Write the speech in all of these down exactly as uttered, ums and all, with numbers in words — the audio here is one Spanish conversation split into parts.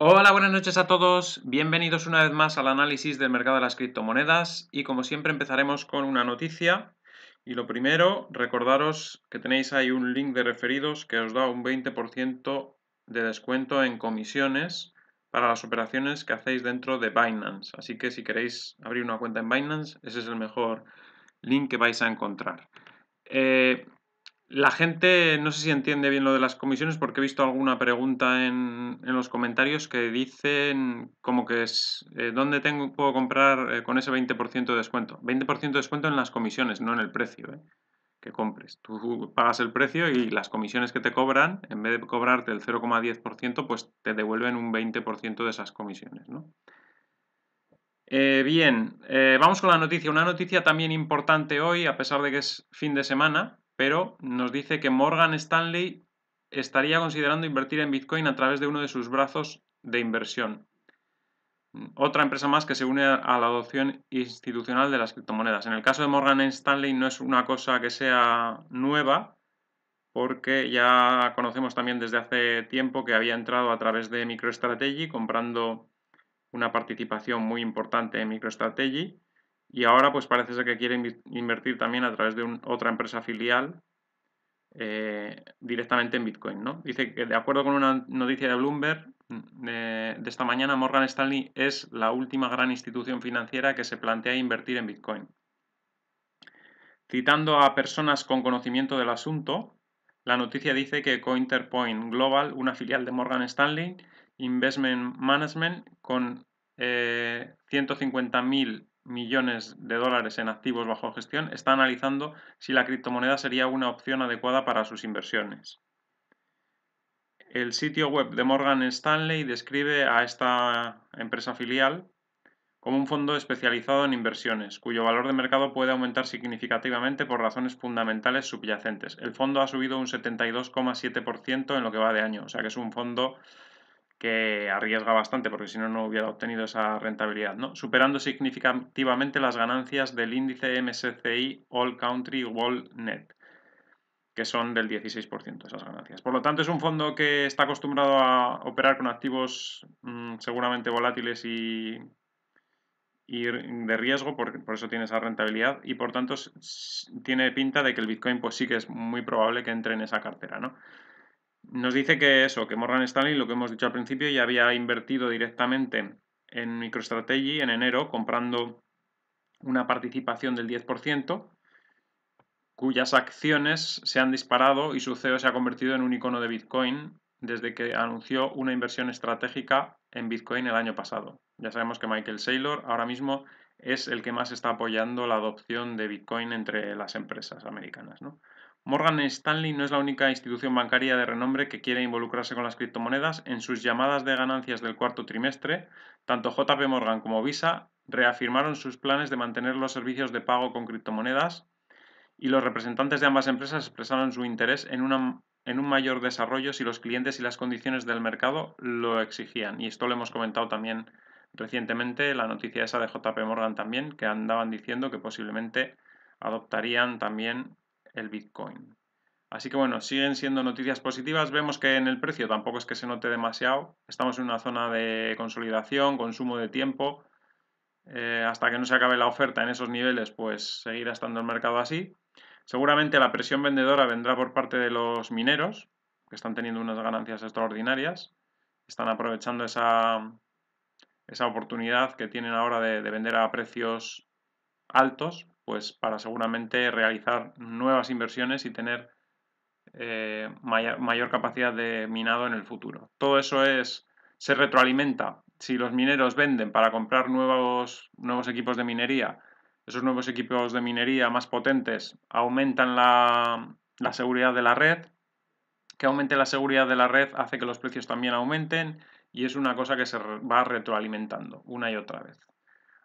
Hola, buenas noches a todos. Bienvenidos una vez más al análisis del mercado de las criptomonedas y como siempre empezaremos con una noticia. Y lo primero, recordaros que tenéis ahí un link de referidos que os da un veinte por ciento de descuento en comisiones para las operaciones que hacéis dentro de Binance. Así que si queréis abrir una cuenta en Binance, ese es el mejor link que vais a encontrar. Eh, La gente no sé si entiende bien lo de las comisiones porque he visto alguna pregunta en, en los comentarios que dicen como que es eh, ¿dónde tengo, puedo comprar eh, con ese veinte por ciento de descuento? veinte por ciento de descuento en las comisiones, no en el precio eh, que compres. Tú pagas el precio y las comisiones que te cobran, en vez de cobrarte el cero coma diez por ciento, pues te devuelven un veinte por ciento de esas comisiones, ¿no? Eh, bien, eh, vamos con la noticia. Una noticia también importante hoy, a pesar de que es fin de semana, pero nos dice que Morgan Stanley estaría considerando invertir en Bitcoin a través de uno de sus brazos de inversión. Otra empresa más que se une a la adopción institucional de las criptomonedas. En el caso de Morgan Stanley no es una cosa que sea nueva, porque ya conocemos también desde hace tiempo que había entrado a través de MicroStrategy, comprando una participación muy importante en MicroStrategy. Y ahora pues parece ser que quiere in invertir también a través de un, otra empresa filial eh, directamente en Bitcoin, ¿no? Dice que de acuerdo con una noticia de Bloomberg eh, de esta mañana, Morgan Stanley es la última gran institución financiera que se plantea invertir en Bitcoin. Citando a personas con conocimiento del asunto, la noticia dice que Counterpoint Global, una filial de Morgan Stanley Investment Management con eh, ciento cincuenta mil millones de dólares en activos bajo gestión, está analizando si la criptomoneda sería una opción adecuada para sus inversiones. El sitio web de Morgan Stanley describe a esta empresa filial como un fondo especializado en inversiones, cuyo valor de mercado puede aumentar significativamente por razones fundamentales subyacentes. El fondo ha subido un setenta y dos coma siete por ciento en lo que va de año, o sea que es un fondo que arriesga bastante porque si no, no hubiera obtenido esa rentabilidad, ¿no? Superando significativamente las ganancias del índice M S C I All Country World Net, que son del dieciséis por ciento esas ganancias. Por lo tanto, es un fondo que está acostumbrado a operar con activos mmm, seguramente volátiles y, y de riesgo, por, por eso tiene esa rentabilidad y por tanto tiene pinta de que el Bitcoin pues sí que es muy probable que entre en esa cartera, ¿no? Nos dice que eso, que Morgan Stanley, lo que hemos dicho al principio, ya había invertido directamente en MicroStrategy en enero, comprando una participación del diez por ciento, cuyas acciones se han disparado y su C E O se ha convertido en un icono de Bitcoin desde que anunció una inversión estratégica en Bitcoin el año pasado. Ya sabemos que Michael Saylor ahora mismo es el que más está apoyando la adopción de Bitcoin entre las empresas americanas, ¿no? Morgan Stanley no es la única institución bancaria de renombre que quiere involucrarse con las criptomonedas. En sus llamadas de ganancias del cuarto trimestre, tanto J P Morgan como Visa reafirmaron sus planes de mantener los servicios de pago con criptomonedas y los representantes de ambas empresas expresaron su interés en, una, en un mayor desarrollo si los clientes y las condiciones del mercado lo exigían. Y esto lo hemos comentado también recientemente, la noticia esa de J P Morgan también, que andaban diciendo que posiblemente adoptarían también el Bitcoin. Así que bueno, siguen siendo noticias positivas. Vemos que en el precio tampoco es que se note demasiado. Estamos en una zona de consolidación, consumo de tiempo. Eh, hasta que no se acabe la oferta en esos niveles, pues seguirá estando el mercado así. Seguramente la presión vendedora vendrá por parte de los mineros, que están teniendo unas ganancias extraordinarias. Están aprovechando esa, esa oportunidad que tienen ahora de, de vender a precios altos, pues para seguramente realizar nuevas inversiones y tener eh, mayor, mayor capacidad de minado en el futuro. Todo eso es, se retroalimenta. Si los mineros venden para comprar nuevos, nuevos equipos de minería, esos nuevos equipos de minería más potentes aumentan la, la seguridad de la red, que aumente la seguridad de la red hace que los precios también aumenten y es una cosa que se va retroalimentando una y otra vez.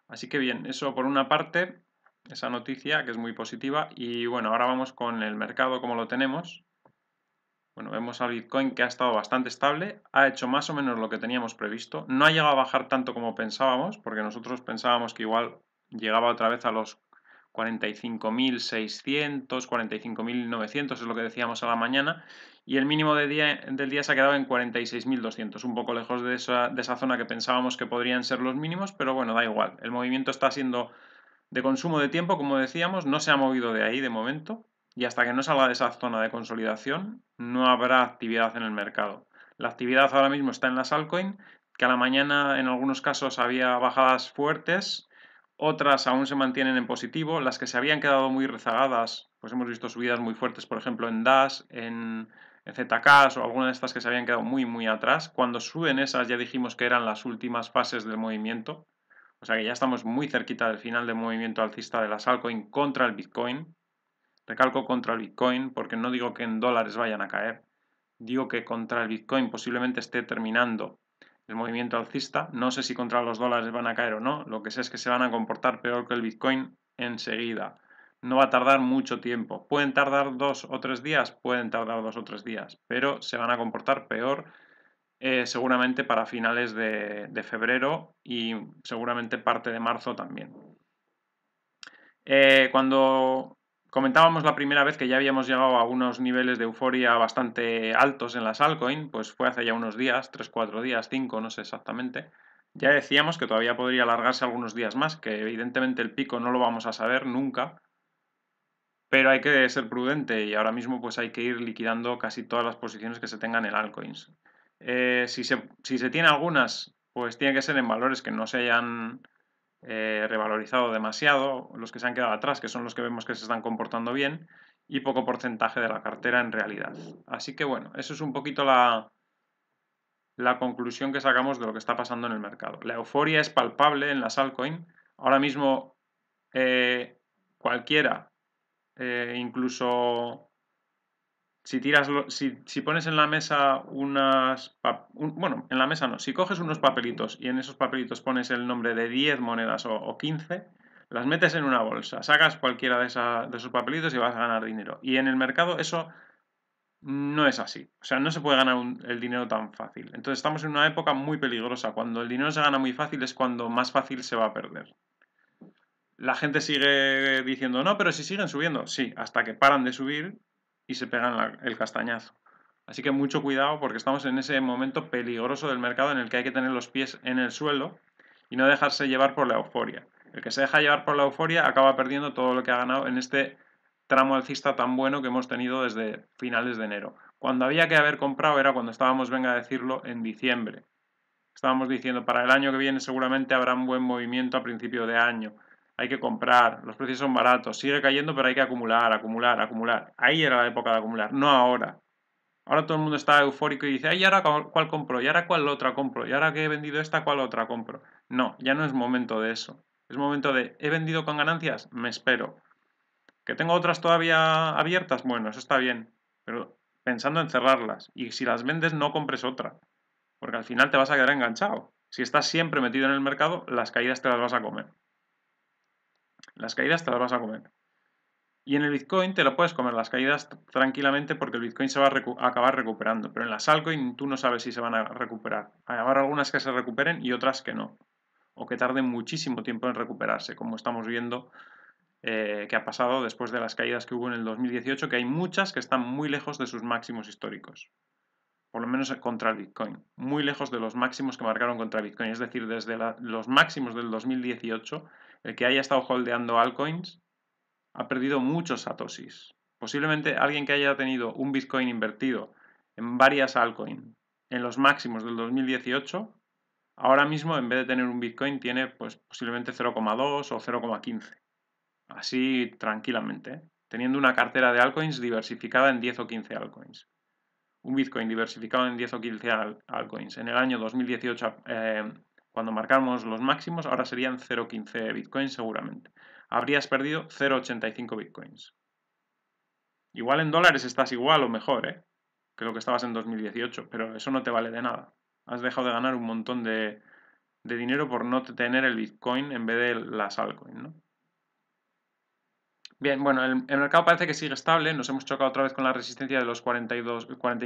Así que bien, eso por una parte, esa noticia que es muy positiva. Y bueno, ahora vamos con el mercado como lo tenemos. Bueno, vemos al Bitcoin que ha estado bastante estable, ha hecho más o menos lo que teníamos previsto, no ha llegado a bajar tanto como pensábamos, porque nosotros pensábamos que igual llegaba otra vez a los cuarenta y cinco mil seiscientos, cuarenta y cinco mil novecientos, es lo que decíamos a la mañana, y el mínimo de día, del día se ha quedado en cuarenta y seis mil doscientos, un poco lejos de esa, de esa zona que pensábamos que podrían ser los mínimos, pero bueno, da igual. El movimiento está siendo de consumo de tiempo, como decíamos, no se ha movido de ahí de momento, y hasta que no salga de esa zona de consolidación no habrá actividad en el mercado. La actividad ahora mismo está en las altcoins, que a la mañana en algunos casos había bajadas fuertes, otras aún se mantienen en positivo. Las que se habían quedado muy rezagadas, pues hemos visto subidas muy fuertes, por ejemplo, en Dash, en, en Z K s o alguna de estas que se habían quedado muy, muy atrás. Cuando suben esas ya dijimos que eran las últimas fases del movimiento. O sea que ya estamos muy cerquita del final del movimiento alcista de las altcoins contra el Bitcoin. Recalco contra el Bitcoin porque no digo que en dólares vayan a caer. Digo que contra el Bitcoin posiblemente esté terminando el movimiento alcista. No sé si contra los dólares van a caer o no. Lo que sé es que se van a comportar peor que el Bitcoin enseguida. No va a tardar mucho tiempo. ¿Pueden tardar dos o tres días? Pueden tardar dos o tres días. Pero se van a comportar peor eh, seguramente para finales de, de febrero y seguramente parte de marzo también. Eh, cuando comentábamos la primera vez que ya habíamos llegado a unos niveles de euforia bastante altos en las altcoins, pues fue hace ya unos días, tres, cuatro días, cinco, no sé exactamente. Ya decíamos que todavía podría alargarse algunos días más, que evidentemente el pico no lo vamos a saber nunca, pero hay que ser prudente y ahora mismo pues hay que ir liquidando casi todas las posiciones que se tengan en altcoins. Eh, si, se, si se tiene algunas, pues tiene que ser en valores que no se hayan Eh, revalorizado demasiado, los que se han quedado atrás, que son los que vemos que se están comportando bien, y poco porcentaje de la cartera en realidad. Así que bueno, eso es un poquito la, la conclusión que sacamos de lo que está pasando en el mercado. La euforia es palpable en las altcoins. Ahora mismo eh, cualquiera, eh, incluso si tiras, si, si pones en la mesa unas, un, bueno, en la mesa no, si coges unos papelitos y en esos papelitos pones el nombre de diez monedas o, o quince, las metes en una bolsa, sacas cualquiera de, esa, de esos papelitos y vas a ganar dinero. Y en el mercado eso no es así, o sea, no se puede ganar un, el dinero tan fácil. Entonces estamos en una época muy peligrosa, cuando el dinero se gana muy fácil es cuando más fácil se va a perder. La gente sigue diciendo, no, pero si siguen subiendo, sí, hasta que paran de subir y se pegan la, el castañazo. Así que mucho cuidado porque estamos en ese momento peligroso del mercado en el que hay que tener los pies en el suelo y no dejarse llevar por la euforia. El que se deja llevar por la euforia acaba perdiendo todo lo que ha ganado en este tramo alcista tan bueno que hemos tenido desde finales de enero. Cuando había que haber comprado era cuando estábamos, venga a decirlo, en diciembre. Estábamos diciendo, para el año que viene seguramente habrá un buen movimiento a principio de año. Hay que comprar, los precios son baratos, sigue cayendo pero hay que acumular, acumular, acumular. Ahí era la época de acumular, no ahora. Ahora todo el mundo está eufórico y dice, ay, ¿y ahora cuál compro? ¿Y ahora cuál otra compro? ¿Y ahora que he vendido esta, cuál otra compro? No, ya no es momento de eso. Es momento de, ¿he vendido con ganancias? Me espero. ¿Que tengo otras todavía abiertas? Bueno, eso está bien, pero pensando en cerrarlas. Y si las vendes no compres otra, porque al final te vas a quedar enganchado. Si estás siempre metido en el mercado, las caídas te las vas a comer. Las caídas te las vas a comer. Y en el Bitcoin te lo puedes comer las caídas tranquilamente porque el Bitcoin se va a recu- acabar recuperando. Pero en las altcoins tú no sabes si se van a recuperar. Habrá algunas que se recuperen y otras que no. O que tarden muchísimo tiempo en recuperarse, como estamos viendo eh, que ha pasado después de las caídas que hubo en el dos mil dieciocho, que hay muchas que están muy lejos de sus máximos históricos. Por lo menos contra el Bitcoin. Muy lejos de los máximos que marcaron contra el Bitcoin. Es decir, desde la, los máximos del dos mil dieciocho, el que haya estado holdeando altcoins ha perdido muchos satoshis. Posiblemente alguien que haya tenido un Bitcoin invertido en varias altcoins en los máximos del dos mil dieciocho, ahora mismo en vez de tener un Bitcoin tiene pues posiblemente cero coma dos o cero coma quince. Así tranquilamente, ¿eh? Teniendo una cartera de altcoins diversificada en diez o quince altcoins. Un Bitcoin diversificado en diez o quince altcoins. En el año dos mil dieciocho, eh, cuando marcamos los máximos, ahora serían cero coma quince Bitcoins seguramente. Habrías perdido cero coma ochenta y cinco Bitcoins. Igual en dólares estás igual o mejor, ¿eh? Que lo que estabas en dos mil dieciocho, pero eso no te vale de nada. Has dejado de ganar un montón de, de dinero por no tener el Bitcoin en vez de las altcoins, ¿no? Bien, bueno, el, el mercado parece que sigue estable, nos hemos chocado otra vez con la resistencia de los cuarenta y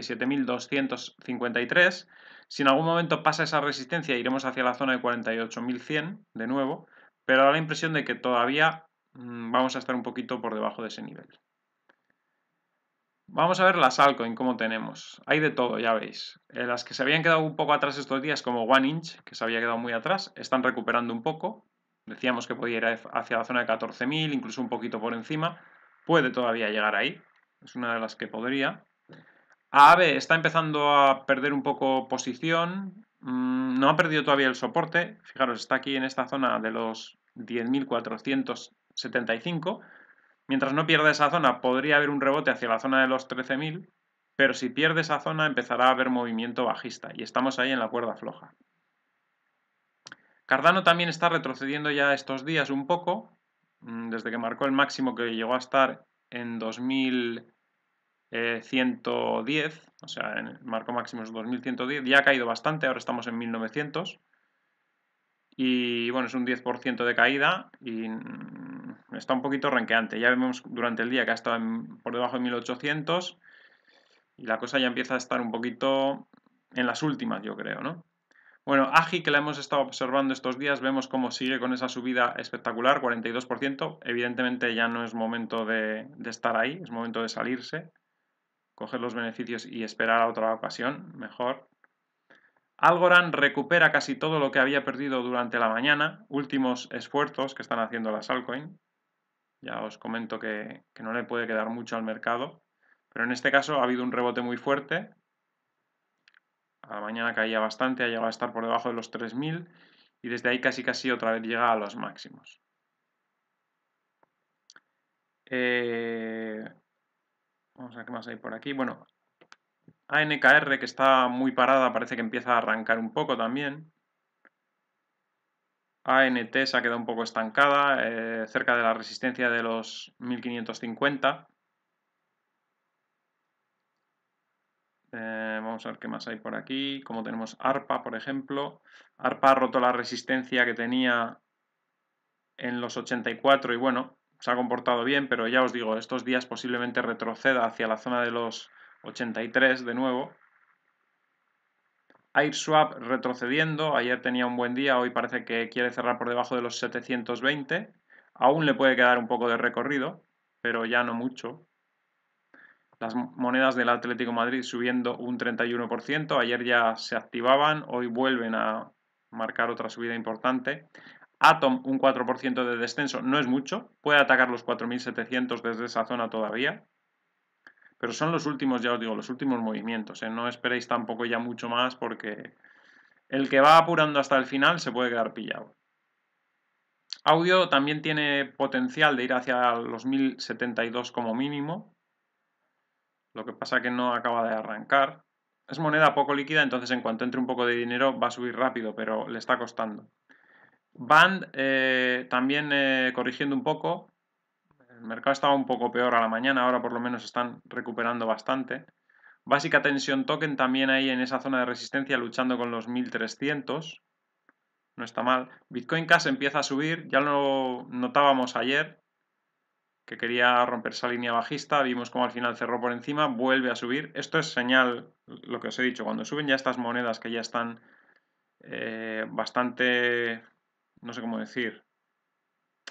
siete mil doscientos cincuenta y tres. Si en algún momento pasa esa resistencia, iremos hacia la zona de cuarenta y ocho mil cien de nuevo, pero da la impresión de que todavía vamos a estar un poquito por debajo de ese nivel. Vamos a ver las altcoin, cómo tenemos. Hay de todo, ya veis. Eh, las que se habían quedado un poco atrás estos días, como One Inch, que se había quedado muy atrás, están recuperando un poco. Decíamos que podía ir hacia la zona de catorce mil, incluso un poquito por encima. Puede todavía llegar ahí. Es una de las que podría. A A B está empezando a perder un poco posición. Mm, no ha perdido todavía el soporte. Fijaros, está aquí en esta zona de los diez mil cuatrocientos setenta y cinco. Mientras no pierda esa zona, podría haber un rebote hacia la zona de los trece mil, pero si pierde esa zona empezará a haber movimiento bajista y estamos ahí en la cuerda floja. Cardano también está retrocediendo ya estos días un poco, desde que marcó el máximo que llegó a estar en dos mil ciento diez, o sea, marcó máximos dos mil ciento diez, ya ha caído bastante, ahora estamos en mil novecientos. Y bueno, es un diez por ciento de caída y está un poquito renqueante. Ya vemos durante el día que ha estado en, por debajo de mil ochocientos y la cosa ya empieza a estar un poquito en las últimas, yo creo, ¿no? Bueno, A G I, que la hemos estado observando estos días, vemos cómo sigue con esa subida espectacular, cuarenta y dos por ciento. Evidentemente ya no es momento de, de estar ahí, es momento de salirse, coger los beneficios y esperar a otra ocasión, mejor. Algorand recupera casi todo lo que había perdido durante la mañana, últimos esfuerzos que están haciendo las altcoin. Ya os comento que, que no le puede quedar mucho al mercado, pero en este caso ha habido un rebote muy fuerte. A la mañana caía bastante, ha llegado a estar por debajo de los tres mil y desde ahí casi casi otra vez llega a los máximos. Eh, vamos a ver qué más hay por aquí. Bueno, A N K R, que está muy parada, parece que empieza a arrancar un poco también. A N T se ha quedado un poco estancada, eh, cerca de la resistencia de los mil quinientos cincuenta. Eh, vamos a ver qué más hay por aquí. Como tenemos ARPA, por ejemplo. ARPA ha roto la resistencia que tenía en los ochenta y cuatro y bueno, se ha comportado bien, pero ya os digo, estos días posiblemente retroceda hacia la zona de los ochenta y tres de nuevo. Airswap retrocediendo, ayer tenía un buen día, hoy parece que quiere cerrar por debajo de los setecientos veinte, aún le puede quedar un poco de recorrido, pero ya no mucho. Las monedas del Atlético Madrid subiendo un treinta y uno por ciento, ayer ya se activaban, hoy vuelven a marcar otra subida importante. Atom un cuatro por ciento de descenso, no es mucho, puede atacar los cuatro mil setecientos desde esa zona todavía. Pero son los últimos, ya os digo, los últimos movimientos, ¿eh? No esperéis tampoco ya mucho más porque el que va apurando hasta el final se puede quedar pillado. Audio también tiene potencial de ir hacia los mil setenta y dos como mínimo. Lo que pasa que no acaba de arrancar. Es moneda poco líquida, entonces en cuanto entre un poco de dinero va a subir rápido, pero le está costando. Band eh, también eh, corrigiendo un poco. El mercado estaba un poco peor a la mañana, ahora por lo menos están recuperando bastante. Básica Tension Token también ahí en esa zona de resistencia luchando con los mil trescientos. No está mal. Bitcoin Cash empieza a subir, ya lo notábamos ayer, que quería romper esa línea bajista, vimos cómo al final cerró por encima, vuelve a subir. Esto es señal, lo que os he dicho, cuando suben ya estas monedas que ya están eh, bastante, no sé cómo decir,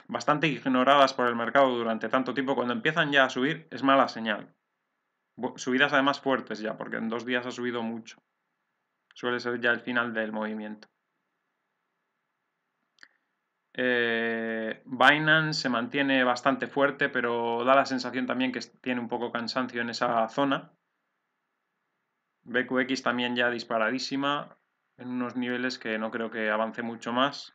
bastante ignoradas por el mercado durante tanto tiempo, cuando empiezan ya a subir es mala señal. Subidas además fuertes ya, porque en dos días ha subido mucho. Suele ser ya el final del movimiento. Eh, Binance se mantiene bastante fuerte, pero da la sensación también que tiene un poco cansancio en esa zona. B Q X también ya disparadísima, en unos niveles que no creo que avance mucho más.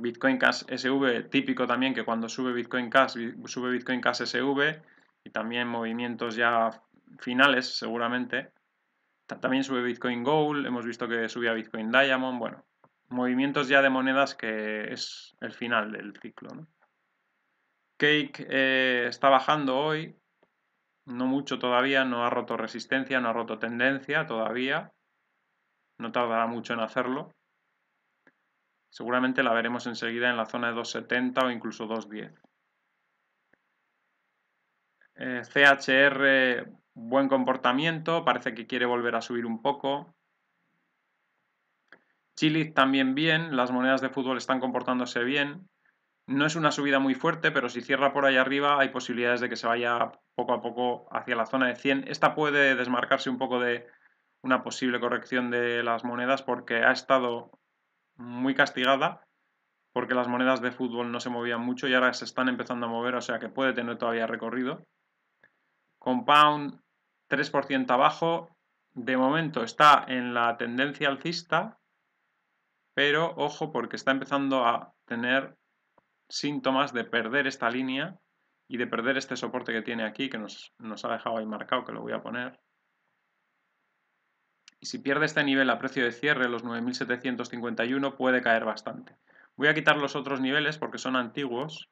Bitcoin Cash S V, típico también que cuando sube Bitcoin Cash, sube Bitcoin Cash S V y también movimientos ya finales seguramente. También sube Bitcoin Gold, hemos visto que subía Bitcoin Diamond, bueno, movimientos ya de monedas que es el final del ciclo, ¿no? Cake eh, está bajando hoy, no mucho todavía, no ha roto resistencia, no ha roto tendencia todavía, no tardará mucho en hacerlo. Seguramente la veremos enseguida en la zona de dos setenta o incluso dos diez. Eh, C H R, buen comportamiento, parece que quiere volver a subir un poco. Chile también bien, las monedas de fútbol están comportándose bien. No es una subida muy fuerte, pero si cierra por ahí arriba hay posibilidades de que se vaya poco a poco hacia la zona de cien. Esta puede desmarcarse un poco de una posible corrección de las monedas porque ha estado muy castigada, porque las monedas de fútbol no se movían mucho y ahora se están empezando a mover, o sea que puede tener todavía recorrido. Compound tres por ciento abajo, de momento está en la tendencia alcista, pero ojo porque está empezando a tener síntomas de perder esta línea y de perder este soporte que tiene aquí, que nos, nos ha dejado ahí marcado, que lo voy a poner. Y si pierde este nivel a precio de cierre, los nueve mil setecientos cincuenta y uno, puede caer bastante. Voy a quitar los otros niveles porque son antiguos.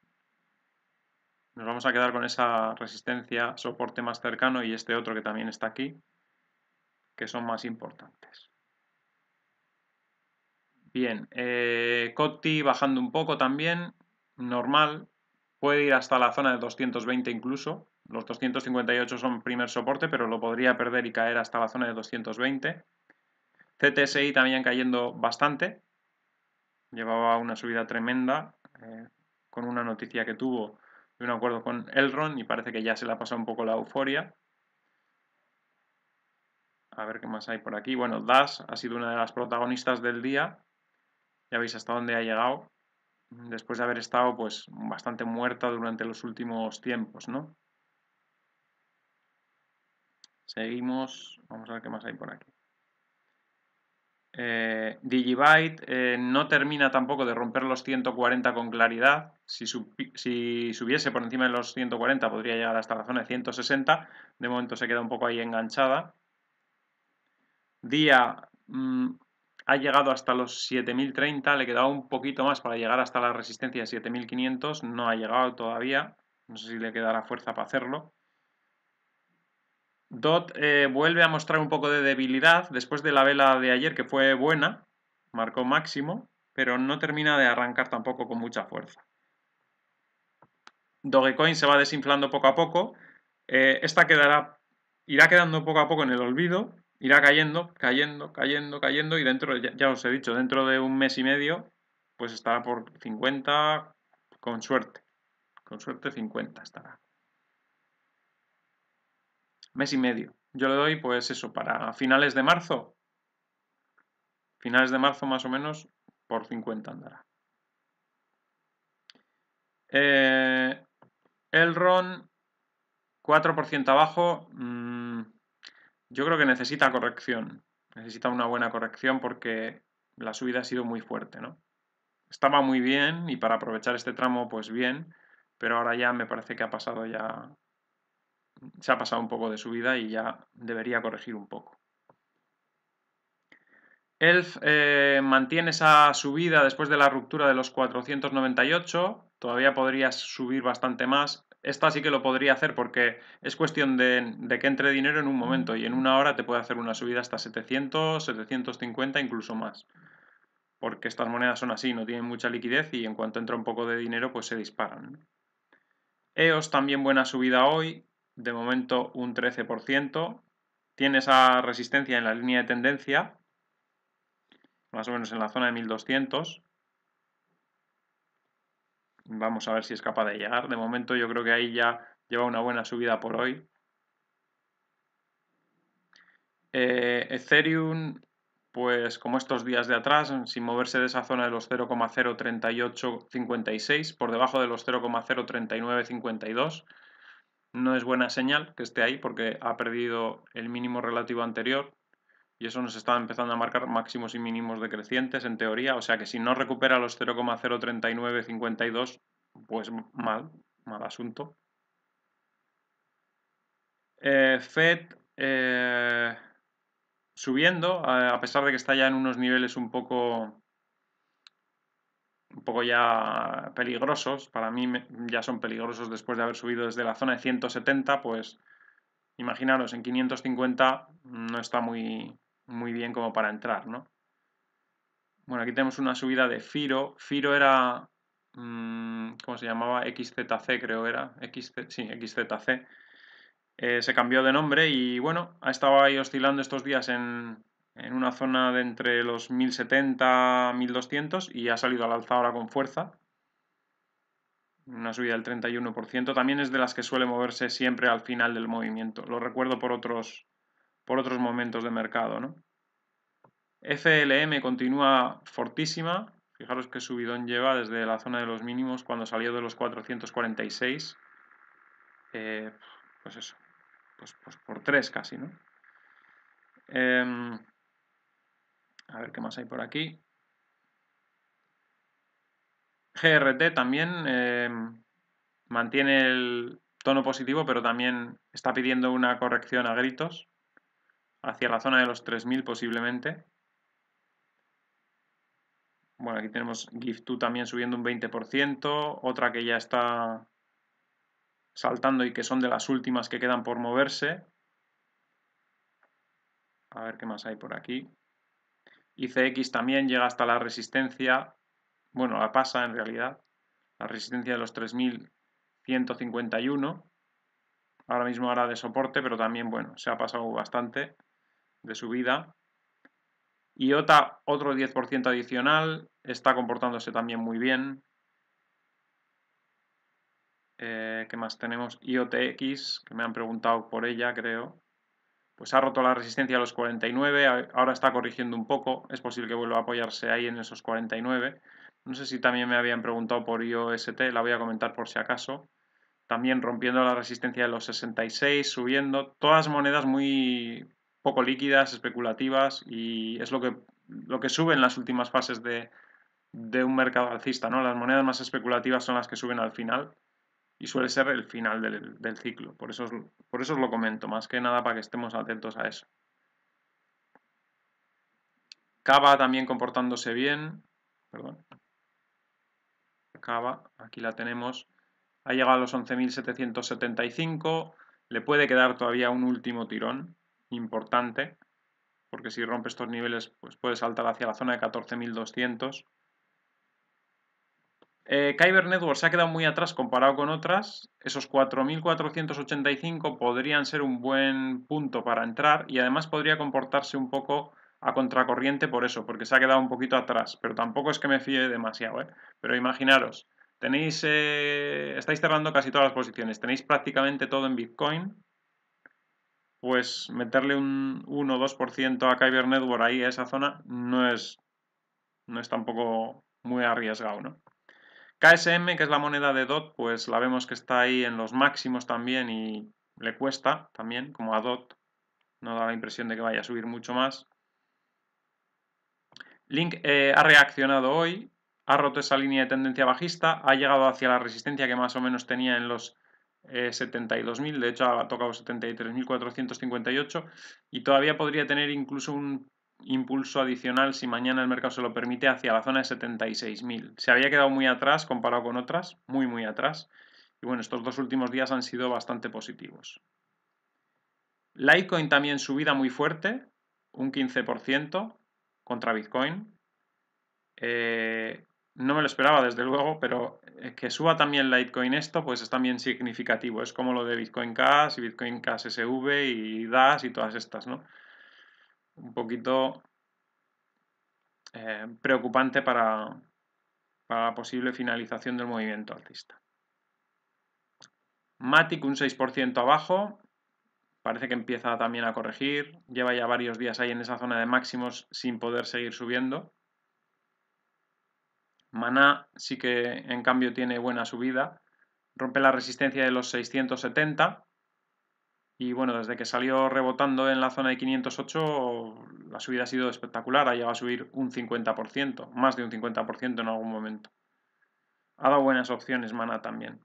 Nos vamos a quedar con esa resistencia, soporte más cercano y este otro que también está aquí, que son más importantes. Bien, eh, C O T I bajando un poco también. Normal, puede ir hasta la zona de doscientos veinte incluso, los doscientos cincuenta y ocho son primer soporte, pero lo podría perder y caer hasta la zona de doscientos veinte. C T S I también cayendo bastante, llevaba una subida tremenda eh, con una noticia que tuvo de un acuerdo con Elrond y parece que ya se le ha pasado un poco la euforia. A ver qué más hay por aquí. Bueno, Dash ha sido una de las protagonistas del día, ya veis hasta dónde ha llegado. Después de haber estado pues bastante muerta durante los últimos tiempos, ¿no? Seguimos, vamos a ver qué más hay por aquí. Eh, Digibyte eh, no termina tampoco de romper los ciento cuarenta con claridad. Si, sub, si subiese por encima de los ciento cuarenta podría llegar hasta la zona de ciento sesenta. De momento se queda un poco ahí enganchada. Dia... Mmm, ha llegado hasta los siete mil treinta, le quedaba un poquito más para llegar hasta la resistencia de siete mil quinientos, no ha llegado todavía, no sé si le quedará fuerza para hacerlo. D O T eh, vuelve a mostrar un poco de debilidad después de la vela de ayer que fue buena, marcó máximo, pero no termina de arrancar tampoco con mucha fuerza. Dogecoin se va desinflando poco a poco, eh, esta quedará, irá quedando poco a poco en el olvido. Irá cayendo, cayendo, cayendo, cayendo y dentro, ya, ya os he dicho, dentro de un mes y medio, pues estará por cincuenta, con suerte. Con suerte cincuenta estará. Mes y medio. Yo le doy pues eso, para finales de marzo. Finales de marzo más o menos por cincuenta andará. Eh, Elrond, cuatro por ciento abajo. Mmm, Yo creo que necesita corrección, necesita una buena corrección porque la subida ha sido muy fuerte, ¿no? Estaba muy bien y para aprovechar este tramo, pues bien, pero ahora ya me parece que ha pasado ya, se ha pasado un poco de subida y ya debería corregir un poco. E L F eh, mantiene esa subida después de la ruptura de los cuatrocientos noventa y ocho, todavía podría subir bastante más. Esta sí que lo podría hacer porque es cuestión de, de que entre dinero en un momento y en una hora te puede hacer una subida hasta setecientos, setecientos cincuenta, incluso más. Porque estas monedas son así, no tienen mucha liquidez y en cuanto entra un poco de dinero pues se disparan. E O S también buena subida hoy, de momento un trece por ciento. Tiene esa resistencia en la línea de tendencia, más o menos en la zona de mil doscientos. Vamos a ver si es capaz de llegar. De momento yo creo que ahí ya lleva una buena subida por hoy. Eh, Ethereum, pues como estos días de atrás, sin moverse de esa zona de los cero coma cero tres ocho cinco seis, por debajo de los cero coma cero tres nueve cinco dos. No es buena señal que esté ahí porque ha perdido el mínimo relativo anterior. Y eso nos está empezando a marcar máximos y mínimos decrecientes en teoría, o sea que si no recupera los cero coma cero tres nueve cinco dos, pues mal, mal asunto. Eh, Fed eh, subiendo, a pesar de que está ya en unos niveles un poco, un poco ya peligrosos, para mí ya son peligrosos después de haber subido desde la zona de ciento setenta, pues imaginaros, en quinientos cincuenta no está muy... muy bien como para entrar, ¿no? Bueno, aquí tenemos una subida de Firo. Firo era... ¿Cómo se llamaba? X Z C creo era. X Z, sí, X Z C. Eh, se cambió de nombre y, bueno, ha estado ahí oscilando estos días en, en una zona de entre los mil setenta y mil doscientos y ha salido al alza ahora con fuerza. Una subida del treinta y uno por ciento. También es de las que suele moverse siempre al final del movimiento. Lo recuerdo por otros, por otros momentos de mercado, ¿no? F L M continúa fortísima. Fijaros qué subidón lleva desde la zona de los mínimos cuando salió de los cuatrocientos cuarenta y seis. Eh, pues eso. Pues, pues por tres casi, ¿no? Eh, a ver qué más hay por aquí. G R T también eh, mantiene el tono positivo, pero también está pidiendo una corrección a gritos hacia la zona de los tres mil posiblemente. Bueno, aquí tenemos G I F dos también subiendo un veinte por ciento, otra que ya está saltando y que son de las últimas que quedan por moverse. A ver qué más hay por aquí. I C X también llega hasta la resistencia. Bueno, la pasa en realidad, la resistencia de los tres mil ciento cincuenta y uno, ahora mismo hará de soporte, pero también, bueno, se ha pasado bastante de subida. I O T A, otro diez por ciento adicional, está comportándose también muy bien. Eh, ¿Qué más tenemos? I O T X, que me han preguntado por ella, creo. Pues ha roto la resistencia a los cuarenta y nueve, ahora está corrigiendo un poco, es posible que vuelva a apoyarse ahí en esos cuarenta y nueve. No sé si también me habían preguntado por I O S T, la voy a comentar por si acaso. También rompiendo la resistencia de los sesenta y seis, subiendo. Todas monedas muy poco líquidas, especulativas, y es lo que, lo que sube en las últimas fases de, de un mercado alcista, ¿no? Las monedas más especulativas son las que suben al final y suele ser el final del, del ciclo. Por eso, por eso os lo comento, más que nada para que estemos atentos a eso. Cava también comportándose bien. Perdón. Cava, aquí la tenemos, ha llegado a los once mil setecientos setenta y cinco, le puede quedar todavía un último tirón importante, porque si rompe estos niveles pues puede saltar hacia la zona de catorce mil doscientos. Eh, Kyber Network se ha quedado muy atrás comparado con otras, esos cuatro mil cuatrocientos ochenta y cinco podrían ser un buen punto para entrar y además podría comportarse un poco a contracorriente por eso, porque se ha quedado un poquito atrás, pero tampoco es que me fíe demasiado, ¿eh? Pero imaginaros, tenéis, eh, estáis cerrando casi todas las posiciones, tenéis prácticamente todo en Bitcoin, pues meterle un uno o dos por ciento a Kyber Network ahí a esa zona no es, no es tampoco muy arriesgado, ¿no? K S M, que es la moneda de D O T, pues la vemos que está ahí en los máximos también y le cuesta también, como a D O T, no da la impresión de que vaya a subir mucho más. Link eh, ha reaccionado hoy, ha roto esa línea de tendencia bajista, ha llegado hacia la resistencia que más o menos tenía en los eh, setenta y dos mil, de hecho ha tocado setenta y tres mil cuatrocientos cincuenta y ocho y todavía podría tener incluso un impulso adicional si mañana el mercado se lo permite hacia la zona de setenta y seis mil. Se había quedado muy atrás comparado con otras, muy muy atrás, y bueno, estos dos últimos días han sido bastante positivos. Litecoin también subida muy fuerte, un quince por ciento. Contra Bitcoin, eh, no me lo esperaba desde luego, pero que suba también Litecoin esto, pues es también significativo, es como lo de Bitcoin Cash y Bitcoin Cash S V y Dash y todas estas, ¿no? Un poquito eh, preocupante para, para la posible finalización del movimiento alcista. Matic un seis por ciento abajo. Parece que empieza también a corregir, lleva ya varios días ahí en esa zona de máximos sin poder seguir subiendo. Maná sí que en cambio tiene buena subida, rompe la resistencia de los seiscientos setenta y bueno, desde que salió rebotando en la zona de quinientos ocho la subida ha sido espectacular, ha llegado a subir un cincuenta por ciento, más de un cincuenta por ciento en algún momento. Ha dado buenas opciones Maná también.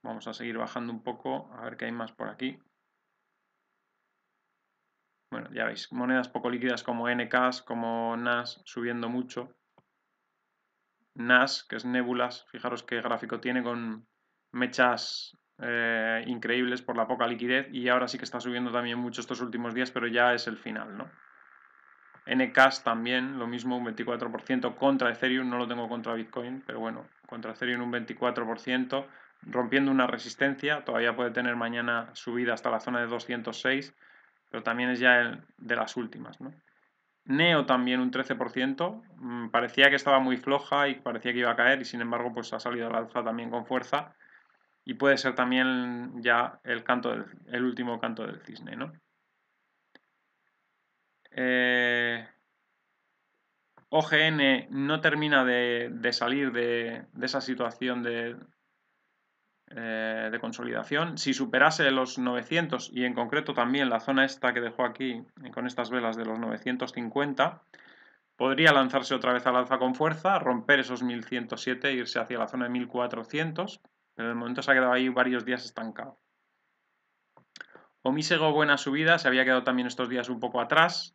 Vamos a seguir bajando un poco, a ver qué hay más por aquí. Bueno, ya veis, monedas poco líquidas como N K s, como N A S, subiendo mucho. N A S, que es nébulas, fijaros qué gráfico tiene con mechas eh, increíbles por la poca liquidez. Y ahora sí que está subiendo también mucho estos últimos días, pero ya es el final, ¿no? N K s también, lo mismo, un veinticuatro por ciento contra Ethereum, no lo tengo contra Bitcoin, pero bueno, contra Ethereum un veinticuatro por ciento. Rompiendo una resistencia, todavía puede tener mañana subida hasta la zona de doscientos seis, pero también es ya el de las últimas, ¿no? Neo también un trece por ciento, parecía que estaba muy floja y parecía que iba a caer y sin embargo pues ha salido al alza también con fuerza y puede ser también ya el, canto del, el último canto del cisne, ¿no? Eh, O G N no termina de, de salir de, de esa situación de, eh, de consolidación. Si superase los novecientos y en concreto también la zona esta que dejó aquí con estas velas de los novecientos cincuenta, podría lanzarse otra vez al alza con fuerza, romper esos mil ciento siete e irse hacia la zona de mil cuatrocientos, pero de momento se ha quedado ahí varios días estancado. Omisego, buena subida, se había quedado también estos días un poco atrás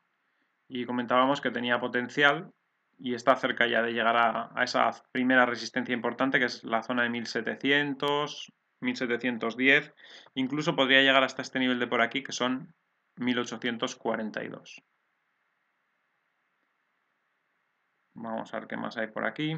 y comentábamos que tenía potencial y está cerca ya de llegar a, a esa primera resistencia importante que es la zona de mil setecientos, mil setecientos diez, incluso podría llegar hasta este nivel de por aquí que son mil ochocientos cuarenta y dos. Vamos a ver qué más hay por aquí.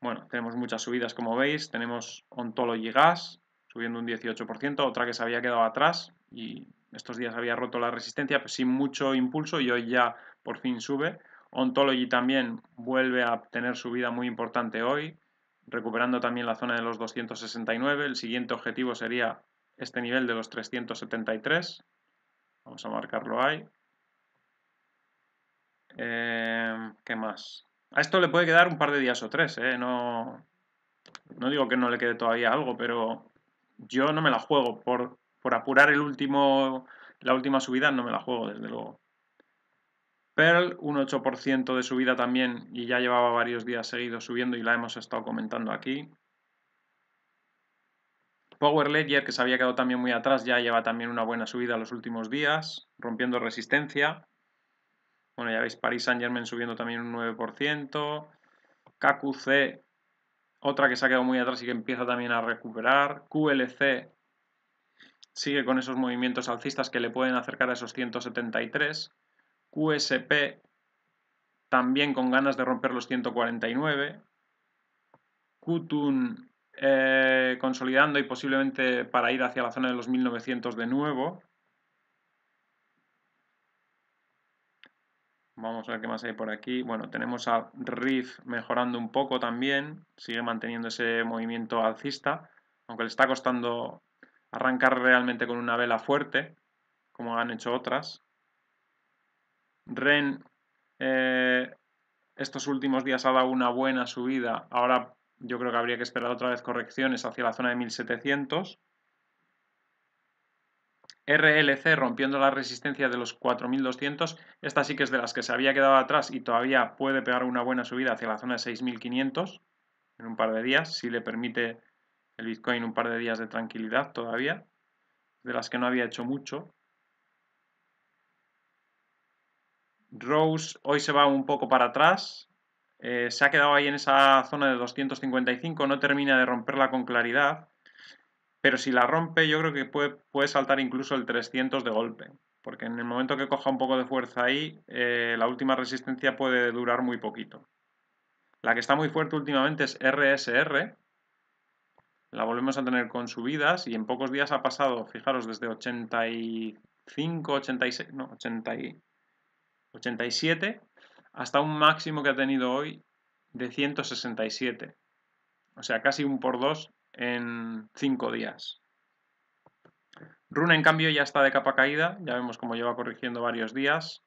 Bueno, tenemos muchas subidas como veis, tenemos Ontology Gas subiendo un dieciocho por ciento, otra que se había quedado atrás y estos días había roto la resistencia pues sin mucho impulso y hoy ya por fin sube. Ontology también vuelve a tener subida muy importante hoy, recuperando también la zona de los doscientos sesenta y nueve. El siguiente objetivo sería este nivel de los trescientos setenta y tres. Vamos a marcarlo ahí. Eh, ¿Qué más? A esto le puede quedar un par de días o tres, ¿eh? No, no digo que no le quede todavía algo, pero yo no me la juego por... Por apurar el último, la última subida no me la juego, desde luego. Pearl, un ocho por ciento de subida también y ya llevaba varios días seguidos subiendo y la hemos estado comentando aquí. Power Ledger, que se había quedado también muy atrás, ya lleva también una buena subida los últimos días, rompiendo resistencia. Bueno, ya veis, Paris Saint-Germain subiendo también un nueve por ciento. K Q C, otra que se ha quedado muy atrás y que empieza también a recuperar. Q L C sigue con esos movimientos alcistas que le pueden acercar a esos ciento setenta y tres. Q S P también con ganas de romper los ciento cuarenta y nueve. Qtun eh, consolidando y posiblemente para ir hacia la zona de los mil novecientos de nuevo. Vamos a ver qué más hay por aquí. Bueno, tenemos a R I F mejorando un poco también. Sigue manteniendo ese movimiento alcista, aunque le está costando arrancar realmente con una vela fuerte, como han hecho otras. R E N eh, estos últimos días ha dado una buena subida. Ahora yo creo que habría que esperar otra vez correcciones hacia la zona de mil setecientos. R L C rompiendo la resistencia de los cuatro mil doscientos. Esta sí que es de las que se había quedado atrás y todavía puede pegar una buena subida hacia la zona de seis mil quinientos en un par de días, si le permite el Bitcoin un par de días de tranquilidad todavía, de las que no había hecho mucho. Rose hoy se va un poco para atrás, eh, se ha quedado ahí en esa zona de doscientos cincuenta y cinco, no termina de romperla con claridad, pero si la rompe yo creo que puede, puede saltar incluso el trescientos de golpe, porque en el momento que coja un poco de fuerza ahí, eh, la última resistencia puede durar muy poquito. La que está muy fuerte últimamente es R S R, la volvemos a tener con subidas y en pocos días ha pasado, fijaros, desde ochenta y cinco, ochenta y seis, no, ochenta, ochenta y siete hasta un máximo que ha tenido hoy de ciento sesenta y siete. O sea, casi un por dos en cinco días. Runa, en cambio, ya está de capa caída. Ya vemos cómo lleva corrigiendo varios días.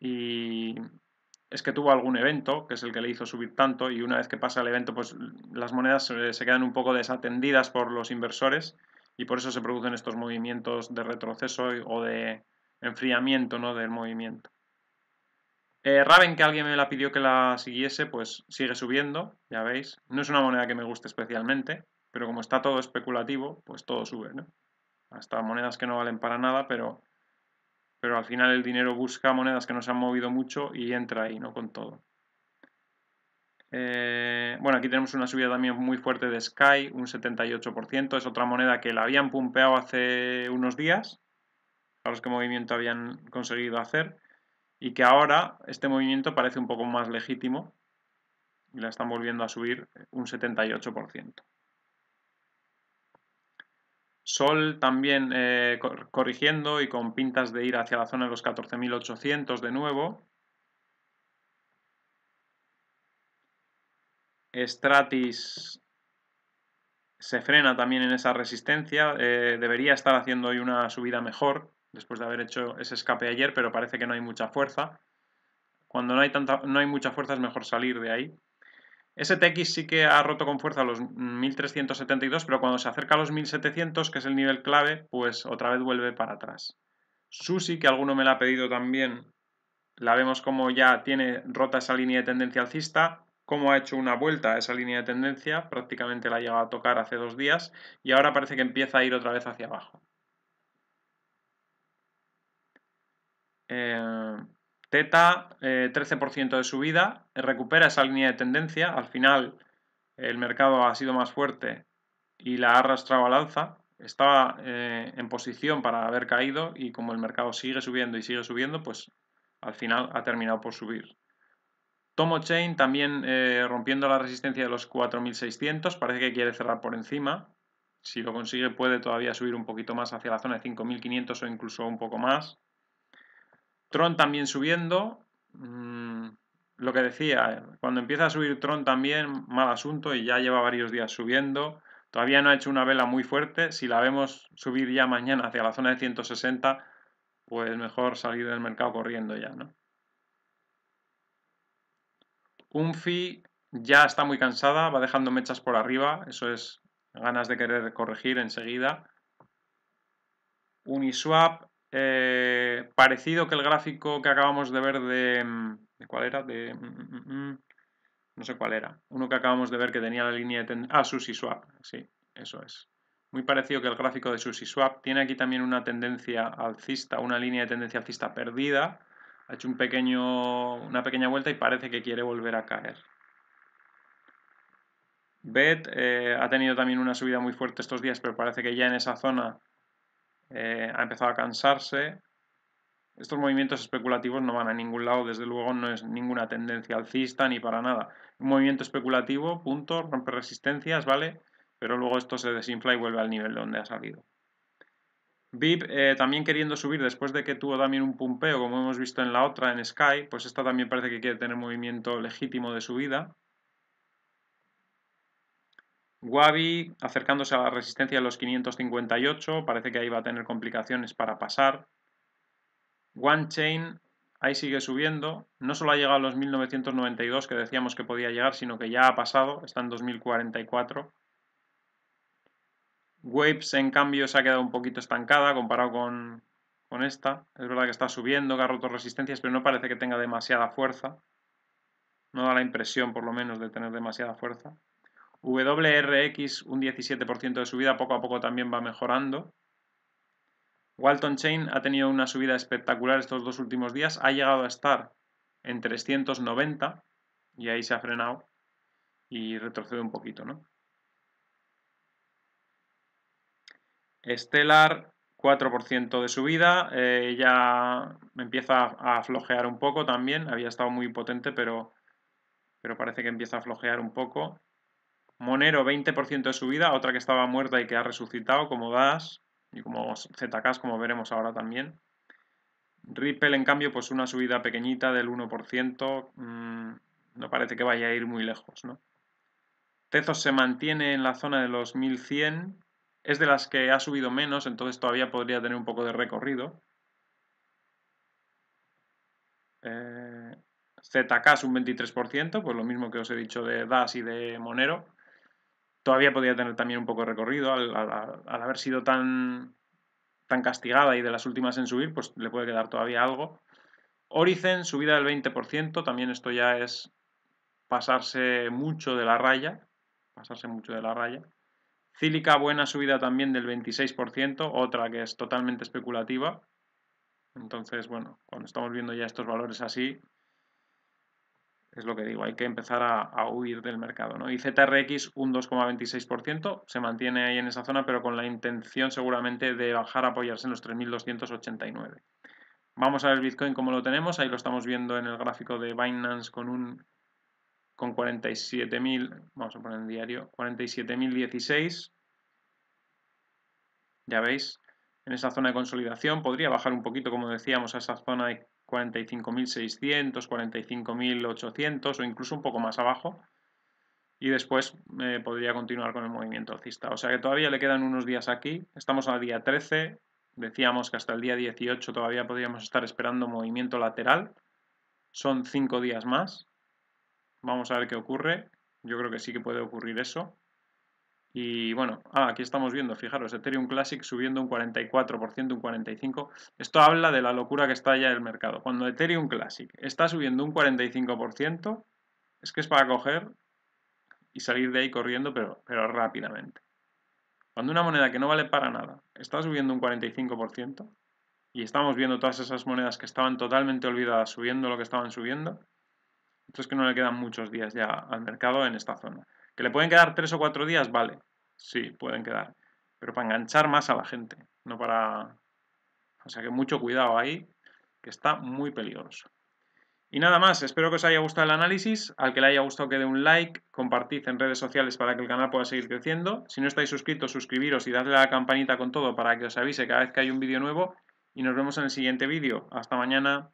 Y es que tuvo algún evento, que es el que le hizo subir tanto, y una vez que pasa el evento, pues las monedas se quedan un poco desatendidas por los inversores y por eso se producen estos movimientos de retroceso o de enfriamiento, ¿no?, del movimiento. Eh, Raven, que alguien me la pidió que la siguiese, pues sigue subiendo, ya veis. No es una moneda que me guste especialmente, pero como está todo especulativo, pues todo sube, ¿no? Hasta monedas que no valen para nada, pero... pero al final el dinero busca monedas que no se han movido mucho y entra ahí, ¿no?, con todo. Eh, bueno, aquí tenemos una subida también muy fuerte de Sky, un setenta y ocho por ciento. Es otra moneda que la habían pumpeado hace unos días, a los que movimiento habían conseguido hacer, y que ahora este movimiento parece un poco más legítimo y la están volviendo a subir un setenta y ocho por ciento. Sol también eh, corrigiendo y con pintas de ir hacia la zona de los catorce mil ochocientos de nuevo. Stratis se frena también en esa resistencia. Eh, debería estar haciendo hoy una subida mejor después de haber hecho ese escape ayer, pero parece que no hay mucha fuerza. Cuando no hay, tanta, no hay mucha fuerza es mejor salir de ahí. S T X sí que ha roto con fuerza los mil trescientos setenta y dos, pero cuando se acerca a los mil setecientos, que es el nivel clave, pues otra vez vuelve para atrás. Susi, que alguno me la ha pedido también, la vemos como ya tiene rota esa línea de tendencia alcista, como ha hecho una vuelta a esa línea de tendencia, prácticamente la ha llegado a tocar hace dos días, y ahora parece que empieza a ir otra vez hacia abajo. Eh... Teta, eh, trece por ciento de subida, recupera esa línea de tendencia, al final el mercado ha sido más fuerte y la ha arrastrado al alza, estaba eh, en posición para haber caído y como el mercado sigue subiendo y sigue subiendo, pues al final ha terminado por subir. Tomo Chain también eh, rompiendo la resistencia de los cuatro mil seiscientos, parece que quiere cerrar por encima, si lo consigue puede todavía subir un poquito más hacia la zona de cinco mil quinientos o incluso un poco más. Tron también subiendo, mmm, lo que decía, cuando empieza a subir Tron también, mal asunto, y ya lleva varios días subiendo, todavía no ha hecho una vela muy fuerte, si la vemos subir ya mañana hacia la zona de ciento sesenta, pues mejor salir del mercado corriendo ya, ¿no? Unfi ya está muy cansada, va dejando mechas por arriba, eso es ganas de querer corregir enseguida. Uniswap. Eh, parecido que el gráfico que acabamos de ver de, de ¿cuál era? De, mm, mm, mm, no sé cuál era, uno que acabamos de ver que tenía la línea de tendencia, ah, SushiSwap, sí, eso es, muy parecido que el gráfico de SushiSwap, tiene aquí también una tendencia alcista, una línea de tendencia alcista perdida, ha hecho un pequeño, una pequeña vuelta y parece que quiere volver a caer. B E T eh, ha tenido también una subida muy fuerte estos días, pero parece que ya en esa zona Eh, ha empezado a cansarse. Estos movimientos especulativos no van a ningún lado, desde luego no es ninguna tendencia alcista ni para nada. Un movimiento especulativo, punto, rompe resistencias, ¿vale? Pero luego esto se desinfla y vuelve al nivel donde ha salido. V I P eh, también queriendo subir después de que tuvo también un pumpeo, como hemos visto en la otra, en Sky, pues esta también parece que quiere tener movimiento legítimo de subida. Wabi acercándose a la resistencia de los quinientos cincuenta y ocho, parece que ahí va a tener complicaciones para pasar. OneChain, ahí sigue subiendo, no solo ha llegado a los mil novecientos noventa y dos que decíamos que podía llegar, sino que ya ha pasado, está en dos mil cuarenta y cuatro. Waves, en cambio, se ha quedado un poquito estancada comparado con, con esta. Es verdad que está subiendo, que ha roto resistencias, pero no parece que tenga demasiada fuerza. No da la impresión, por lo menos, de tener demasiada fuerza. W R X un diecisiete por ciento de subida, poco a poco también va mejorando. Walton Chain ha tenido una subida espectacular estos dos últimos días, ha llegado a estar en trescientos noventa y ahí se ha frenado y retrocede un poquito, ¿no? Stellar cuatro por ciento de subida, eh, ya empieza a flojear un poco también, había estado muy potente pero, pero parece que empieza a flojear un poco. Monero, veinte por ciento de subida, otra que estaba muerta y que ha resucitado, como Dash y como Z K s, como veremos ahora también. Ripple, en cambio, pues una subida pequeñita del uno por ciento, mmm, no parece que vaya a ir muy lejos, ¿no? Tezos se mantiene en la zona de los mil cien, es de las que ha subido menos, entonces todavía podría tener un poco de recorrido. Eh, Z K es un veintitrés por ciento, pues lo mismo que os he dicho de Dash y de Monero. Todavía podría tener también un poco de recorrido, al, al, al haber sido tan, tan castigada y de las últimas en subir, pues le puede quedar todavía algo. Horizon, subida del veinte por ciento, también esto ya es pasarse mucho de la raya, pasarse mucho de la raya. Cílica, buena subida también del veintiséis por ciento, otra que es totalmente especulativa. Entonces, bueno, cuando estamos viendo ya estos valores así, es lo que digo, hay que empezar a, a huir del mercado, ¿no? Y Z R X un dos coma veintiséis por ciento, se mantiene ahí en esa zona, pero con la intención seguramente de bajar a apoyarse en los tres mil doscientos ochenta y nueve. Vamos a ver Bitcoin como lo tenemos, ahí lo estamos viendo en el gráfico de Binance con un con cuarenta y siete mil, vamos a poner en diario, cuarenta y siete mil dieciséis. ya veis, en esa zona de consolidación podría bajar un poquito, como decíamos, a esa zona de cuarenta y cinco mil seiscientos, cuarenta y cinco mil ochocientos o incluso un poco más abajo. Y después eh, podría continuar con el movimiento alcista. O sea que todavía le quedan unos días aquí. Estamos al día trece. Decíamos que hasta el día dieciocho todavía podríamos estar esperando movimiento lateral. Son cinco días más. Vamos a ver qué ocurre. Yo creo que sí que puede ocurrir eso. Y bueno, ah, aquí estamos viendo, fijaros, Ethereum Classic subiendo un cuarenta y cuatro por ciento, un cuarenta y cinco por ciento. Esto habla de la locura que está ya el mercado. Cuando Ethereum Classic está subiendo un cuarenta y cinco por ciento, es que es para coger y salir de ahí corriendo, pero, pero rápidamente. Cuando una moneda que no vale para nada está subiendo un cuarenta y cinco por ciento, y estamos viendo todas esas monedas que estaban totalmente olvidadas subiendo lo que estaban subiendo, esto es que no le quedan muchos días ya al mercado en esta zona. ¿Que le pueden quedar tres o cuatro días? Vale, sí, pueden quedar. Pero para enganchar más a la gente, no para... O sea que mucho cuidado ahí, que está muy peligroso. Y nada más, espero que os haya gustado el análisis. Al que le haya gustado que dé un like, compartid en redes sociales para que el canal pueda seguir creciendo. Si no estáis suscritos, suscribiros y dadle a la campanita con todo para que os avise cada vez que hay un vídeo nuevo. Y nos vemos en el siguiente vídeo. Hasta mañana.